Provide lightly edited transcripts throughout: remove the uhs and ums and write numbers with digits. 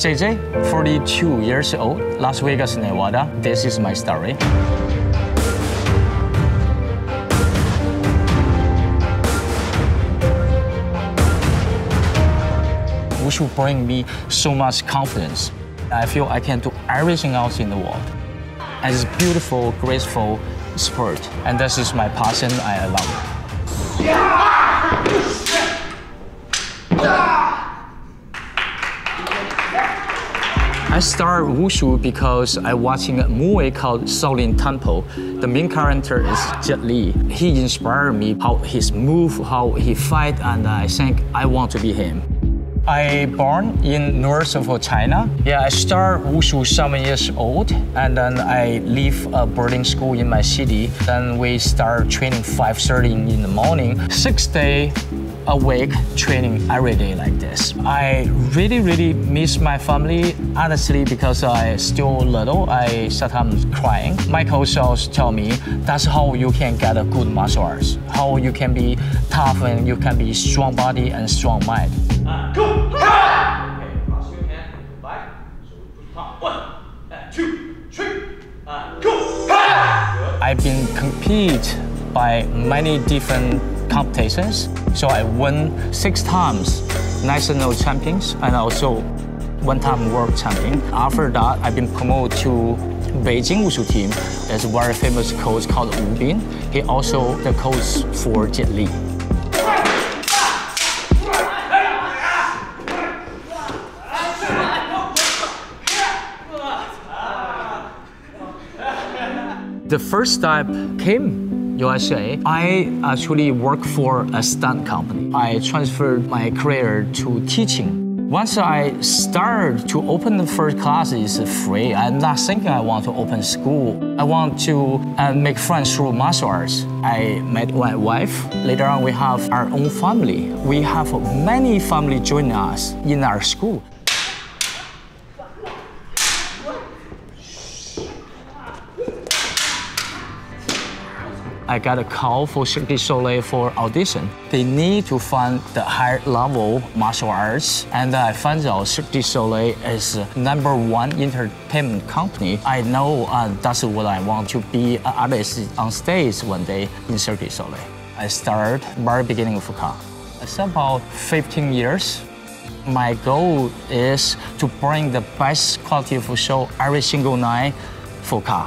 JJ, 42 years old, Las Vegas, Nevada. This is my story. Wushu bring me so much confidence. I feel I can do everything else in the world. And it's a beautiful, graceful sport. And this is my passion, I love it. I start Wushu because I watching a movie called Shaolin Temple. The main character is Jet Li. He inspired me how his move, how he fight, and I think I want to be him. I born in north of China. Yeah, I start Wushu 7 years old, and then I leave a boarding school in my city. Then we start training 5:30 in the morning, 6 days a week, training every day like this. I really, really miss my family, honestly, because I still little, I sometimes crying. My coach always tell me, that's how you can get a good martial arts, how you can be tough and you can be strong body and strong mind. Go! Ha! Okay, cross your hand, back, shoulders pop. 1, 2, 3, go! Ha! I've been compete by many different competitions. So I won 6 times national champions and also 1 time world champion. After that, I've been promoted to Beijing Wushu team. There's a very famous coach called Wu Bin. He also the coach for Jet Li. The first step came USA. I actually work for a stunt company. I transferred my career to teaching. Once I started to open the first classes free, I'm not thinking I want to open school. I want to make friends through martial arts. I met my wife. Later on, we have our own family. We have many families join us in our school. I got a call for Cirque du Soleil for audition. They need to find the higher level martial arts, and I found out Cirque du Soleil is #1 entertainment company. I know that's what I want to be, an artist on stage one day in Cirque du Soleil. I started very beginning of KA. It's about 15 years. My goal is to bring the best quality of show every single night for KA.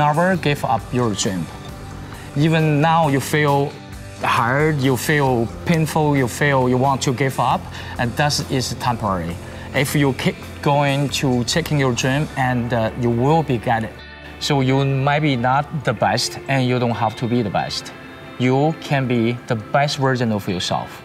Never give up your dream. Even now you feel hard, you feel painful, you feel you want to give up, and that is temporary. If you keep going to checking your dream, and you will be get it. So you might be not the best, and you don't have to be the best. You can be the best version of yourself.